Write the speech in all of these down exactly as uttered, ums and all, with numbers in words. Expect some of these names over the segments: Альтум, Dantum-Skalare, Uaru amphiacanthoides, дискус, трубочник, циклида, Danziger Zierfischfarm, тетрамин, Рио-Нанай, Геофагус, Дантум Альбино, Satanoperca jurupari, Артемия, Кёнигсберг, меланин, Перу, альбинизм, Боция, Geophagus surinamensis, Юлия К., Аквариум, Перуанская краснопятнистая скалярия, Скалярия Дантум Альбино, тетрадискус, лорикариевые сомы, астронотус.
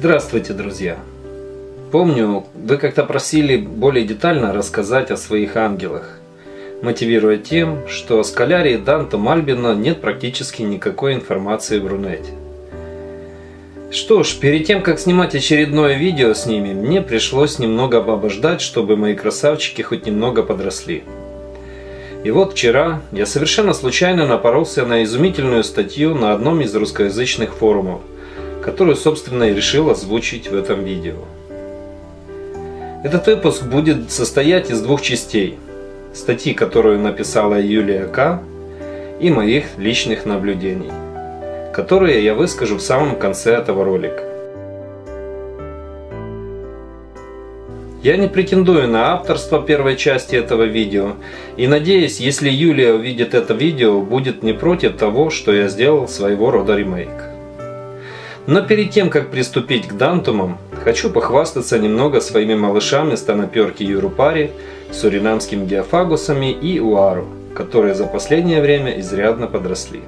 Здравствуйте, друзья! Помню, вы как-то просили более детально рассказать о своих ангелах, мотивируя тем, что о скалярии Дантум Альбино нет практически никакой информации в Рунете. Что ж, перед тем, как снимать очередное видео с ними, мне пришлось немного обождать, чтобы мои красавчики хоть немного подросли. И вот вчера я совершенно случайно напоролся на изумительную статью на одном из русскоязычных форумов, которую, собственно, и решил озвучить в этом видео. Этот выпуск будет состоять из двух частей. Статьи, которую написала Юлия К., и моих личных наблюдений, которые я выскажу в самом конце этого ролика. Я не претендую на авторство первой части этого видео, и надеюсь, если Юлия увидит это видео, будет не против того, что я сделал своего рода ремейк. Но перед тем, как приступить к дантумам, хочу похвастаться немного своими малышами Satanoperca jurupari, суринамскими геофагусами и уару, которые за последнее время изрядно подросли.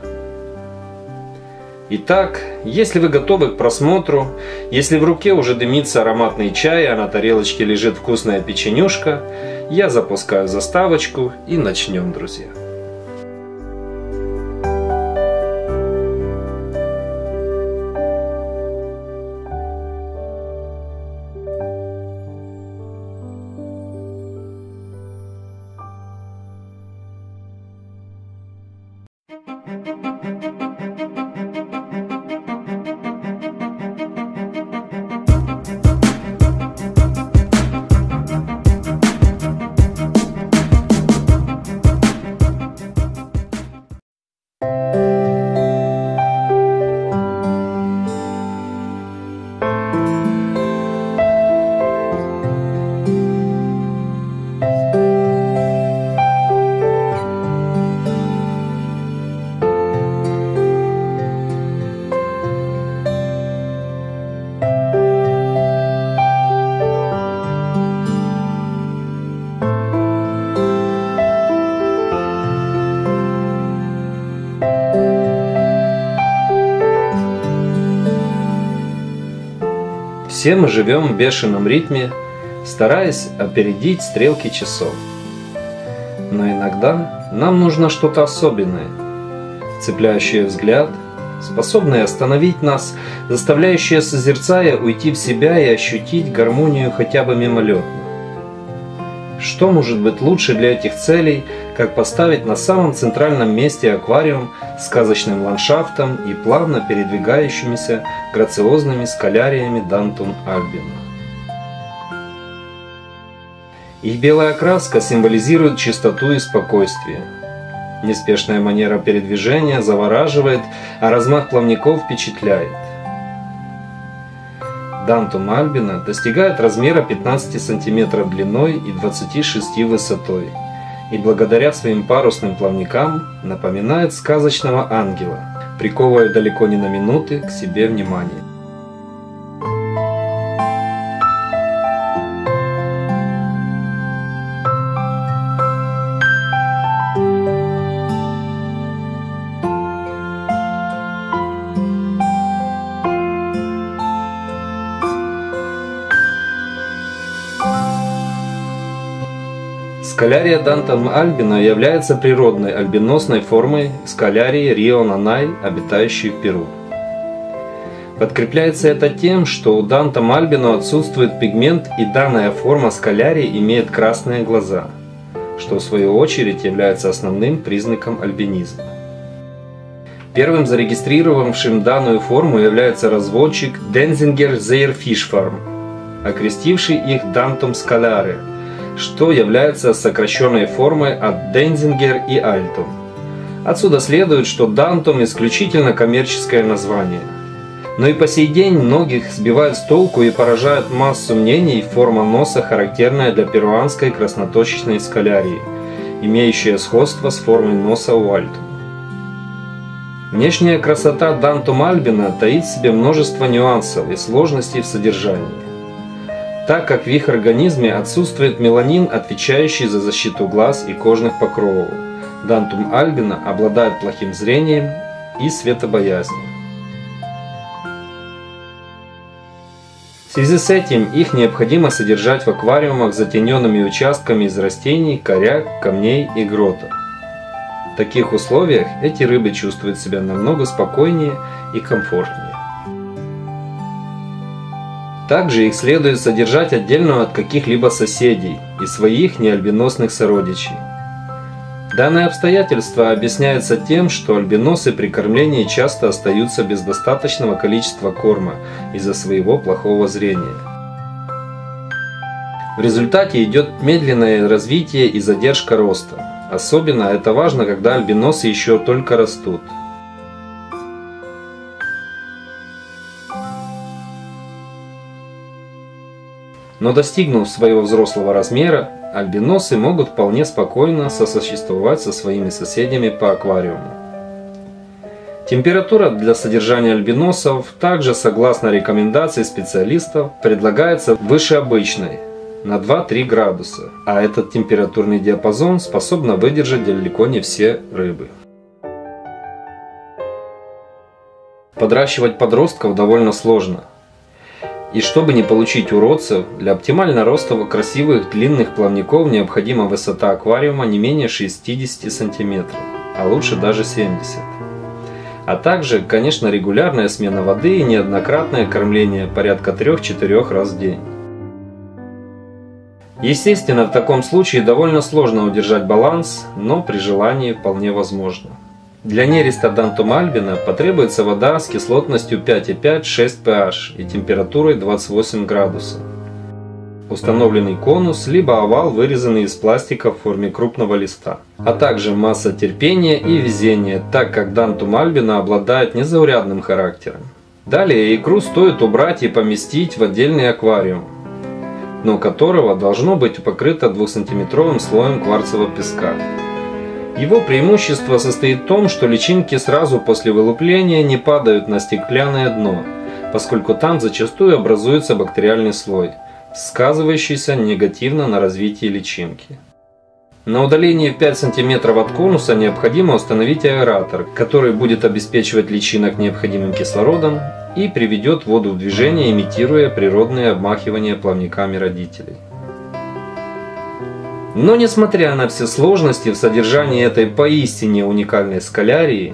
Итак, если вы готовы к просмотру, если в руке уже дымится ароматный чай, а на тарелочке лежит вкусная печенюшка, я запускаю заставочку и начнем, друзья. Все мы живем в бешеном ритме, стараясь опередить стрелки часов. Но иногда нам нужно что-то особенное, цепляющее взгляд, способное остановить нас, заставляющее, созерцая, уйти в себя и ощутить гармонию хотя бы мимолетно. Что может быть лучше для этих целей, как поставить на самом центральном месте аквариум с сказочным ландшафтом и плавно передвигающимися грациозными скаляриями Дантум Альбино. Их белая краска символизирует чистоту и спокойствие. Неспешная манера передвижения завораживает, а размах плавников впечатляет. Дантум Альбино достигает размера пятнадцати сантиметров длиной и двадцати шести высотой, и благодаря своим парусным плавникам напоминает сказочного ангела, приковывая далеко не на минуты к себе внимание. Скалярия Дантум Альбино является природной альбиносной формой скалярии Рио-Нанай, обитающей в Перу. Подкрепляется это тем, что у Дантум Альбино отсутствует пигмент, и данная форма скалярии имеет красные глаза, что в свою очередь является основным признаком альбинизма. Первым зарегистрировавшим данную форму является разводчик Danziger Zierfischfarm, окрестивший их Dantum-Skalare, что является сокращенной формой от Danziger и Альтум. Отсюда следует, что Дантум исключительно коммерческое название. Но и по сей день многих сбивают с толку и поражают массу мнений форма носа, характерная для перуанской красноточечной скалярии, имеющая сходство с формой носа у Альтум. Внешняя красота Дантум Альбино таит в себе множество нюансов и сложностей в содержании, так как в их организме отсутствует меланин, отвечающий за защиту глаз и кожных покровов. Дантум Альбино обладает плохим зрением и светобоязнью. В связи с этим их необходимо содержать в аквариумах с затененными участками из растений, коряк, камней и грота. В таких условиях эти рыбы чувствуют себя намного спокойнее и комфортнее. Также их следует содержать отдельно от каких-либо соседей и своих неальбиносных сородичей. Данное обстоятельство объясняется тем, что альбиносы при кормлении часто остаются без достаточного количества корма из-за своего плохого зрения. В результате идет медленное развитие и задержка роста. Особенно это важно, когда альбиносы еще только растут. Но достигнув своего взрослого размера, альбиносы могут вполне спокойно сосуществовать со своими соседями по аквариуму. Температура для содержания альбиносов также, согласно рекомендации специалистов, предлагается выше обычной на два-три градуса, а этот температурный диапазон способна выдержать далеко не все рыбы. Подращивать подростков довольно сложно. И чтобы не получить уродцев, для оптимального роста красивых длинных плавников необходима высота аквариума не менее шестидесяти сантиметров, а лучше даже семидесяти. А также, конечно, регулярная смена воды и неоднократное кормление порядка трёх-четырёх раз в день. Естественно, в таком случае довольно сложно удержать баланс, но при желании вполне возможно. Для нереста Дантум Альбино потребуется вода с кислотностью пять и пять - шесть пэ аш и температурой двадцать восемь градусов. Установленный конус, либо овал, вырезанный из пластика в форме крупного листа. А также масса терпения и везения, так как Дантум Альбино обладает незаурядным характером. Далее икру стоит убрать и поместить в отдельный аквариум, дно которого должно быть покрыто двухсантиметровым слоем кварцевого песка. Его преимущество состоит в том, что личинки сразу после вылупления не падают на стеклянное дно, поскольку там зачастую образуется бактериальный слой, сказывающийся негативно на развитии личинки. На удалении в пять сантиметров от конуса необходимо установить аэратор, который будет обеспечивать личинок необходимым кислородом и приведет воду в движение, имитируя природные обмахивания плавниками родителей. Но несмотря на все сложности в содержании этой поистине уникальной скалярии,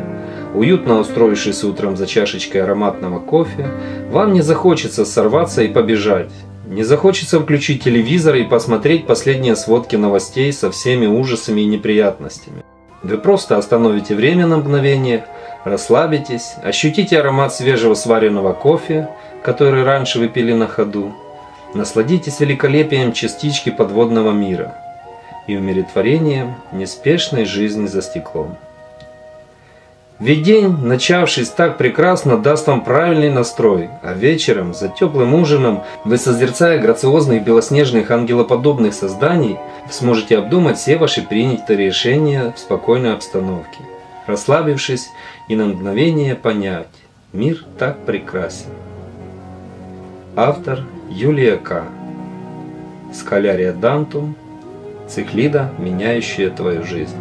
уютно устроившись утром за чашечкой ароматного кофе, вам не захочется сорваться и побежать. Не захочется включить телевизор и посмотреть последние сводки новостей со всеми ужасами и неприятностями. Вы просто остановите время на мгновение, расслабитесь, ощутите аромат свежего сваренного кофе, который раньше вы пили на ходу, насладитесь великолепием частички подводного мира и умиротворением неспешной жизни за стеклом. Ведь день, начавшись так прекрасно, даст вам правильный настрой, а вечером, за теплым ужином, вы, созерцая грациозных белоснежных ангелоподобных созданий, сможете обдумать все ваши принятые решения в спокойной обстановке, расслабившись и на мгновение понять: мир так прекрасен. Автор Юлия К. Скалярия Дантум. Циклида, меняющая твою жизнь.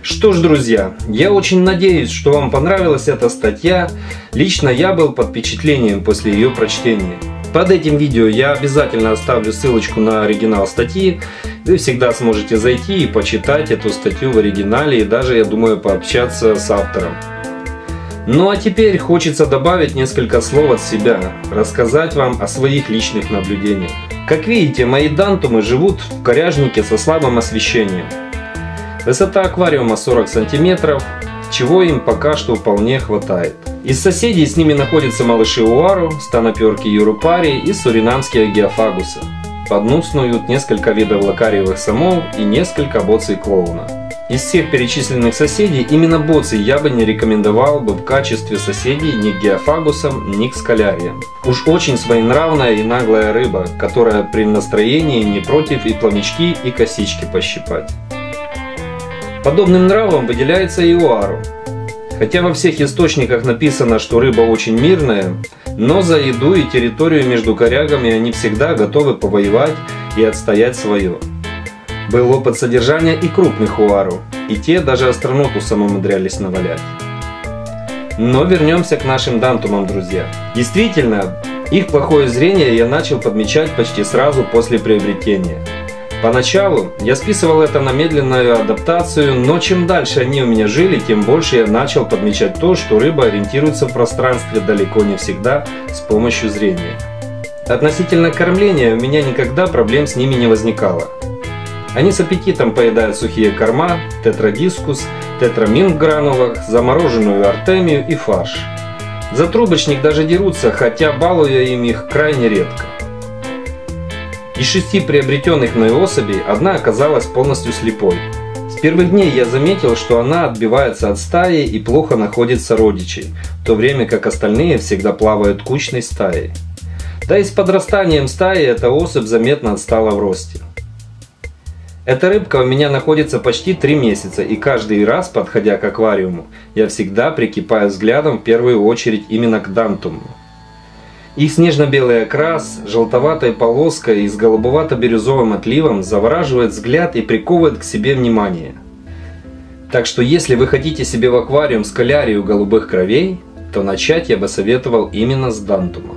Что ж, друзья, я очень надеюсь, что вам понравилась эта статья. Лично я был под впечатлением после ее прочтения. Под этим видео я обязательно оставлю ссылочку на оригинал статьи. Вы всегда сможете зайти и почитать эту статью в оригинале и даже, я думаю, пообщаться с автором. Ну а теперь хочется добавить несколько слов от себя, рассказать вам о своих личных наблюдениях. Как видите, мои дантумы живут в коряжнике со слабым освещением. Высота аквариума сорок сантиметров, чего им пока что вполне хватает. Из соседей с ними находятся малыши уару, станоперки юрупари и суринамские геофагусы. Под ним снуют несколько видов лакариевых сомов и несколько боций клоуна. Из всех перечисленных соседей именно боций я бы не рекомендовал бы в качестве соседей ни к геофагусам, ни к скаляриям. Уж очень своенравная и наглая рыба, которая при настроении не против и плавнички, и косички пощипать. Подобным нравом выделяется и уару. Хотя во всех источниках написано, что рыба очень мирная, но за еду и территорию между корягами они всегда готовы повоевать и отстоять свое. Был опыт содержания и крупных уару, и те даже астронотусам умудрялись навалять. Но вернемся к нашим дантумам, друзья. Действительно, их плохое зрение я начал подмечать почти сразу после приобретения. Поначалу я списывал это на медленную адаптацию, но чем дальше они у меня жили, тем больше я начал подмечать то, что рыба ориентируется в пространстве далеко не всегда с помощью зрения. Относительно кормления у меня никогда проблем с ними не возникало. Они с аппетитом поедают сухие корма, тетрадискус, тетрамин в гранулах, замороженную артемию и фарш. За трубочник даже дерутся, хотя балую я им их крайне редко. Из шести приобретенных мной особей одна оказалась полностью слепой. С первых дней я заметил, что она отбивается от стаи и плохо находит сородичей, в то время как остальные всегда плавают кучной стаей. Да и с подрастанием стаи эта особь заметно отстала в росте. Эта рыбка у меня находится почти три месяца, и каждый раз, подходя к аквариуму, я всегда прикипаю взглядом в первую очередь именно к дантуму. Их снежно-белый окрас, желтоватой полоской и с голубовато-бирюзовым отливом завораживает взгляд и приковывает к себе внимание. Так что если вы хотите себе в аквариум скалярию голубых кровей, то начать я бы советовал именно с дантума.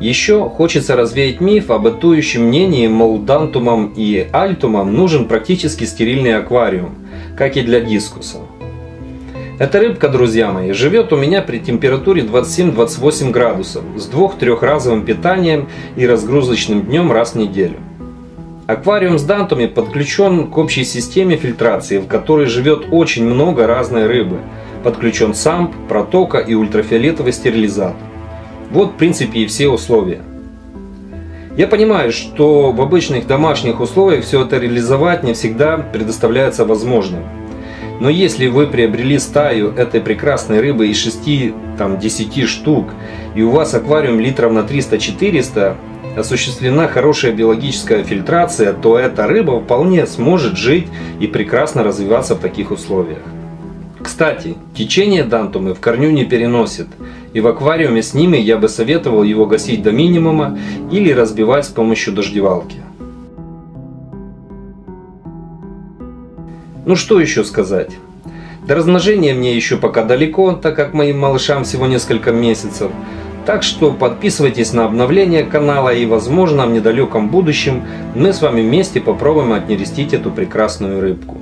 Еще хочется развеять миф о бытующем мнении, мол, дантумам и альтумам нужен практически стерильный аквариум, как и для дискуса. Эта рыбка, друзья мои, живет у меня при температуре двадцать семь — двадцать восемь градусов, с двух-трехразовым питанием и разгрузочным днем раз в неделю. Аквариум с дантумами подключен к общей системе фильтрации, в которой живет очень много разной рыбы. Подключен самп, протока и ультрафиолетовый стерилизатор. Вот в принципе и все условия. Я понимаю, что в обычных домашних условиях все это реализовать не всегда предоставляется возможным. Но если вы приобрели стаю этой прекрасной рыбы из шести-десяти штук, и у вас аквариум литров на триста-четыреста, осуществлена хорошая биологическая фильтрация, то эта рыба вполне сможет жить и прекрасно развиваться в таких условиях. Кстати, течение дантумы в корню не переносит, и в аквариуме с ними я бы советовал его гасить до минимума или разбивать с помощью дождевалки. Ну что еще сказать? До размножения мне еще пока далеко, так как моим малышам всего несколько месяцев, так что подписывайтесь на обновление канала, и возможно в недалеком будущем мы с вами вместе попробуем отнерестить эту прекрасную рыбку.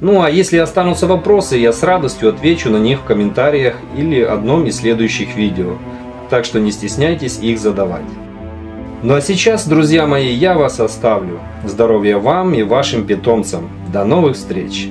Ну а если останутся вопросы, я с радостью отвечу на них в комментариях или одном из следующих видео. Так что не стесняйтесь их задавать. Ну а сейчас, друзья мои, я вас оставлю. Здоровья вам и вашим питомцам. До новых встреч!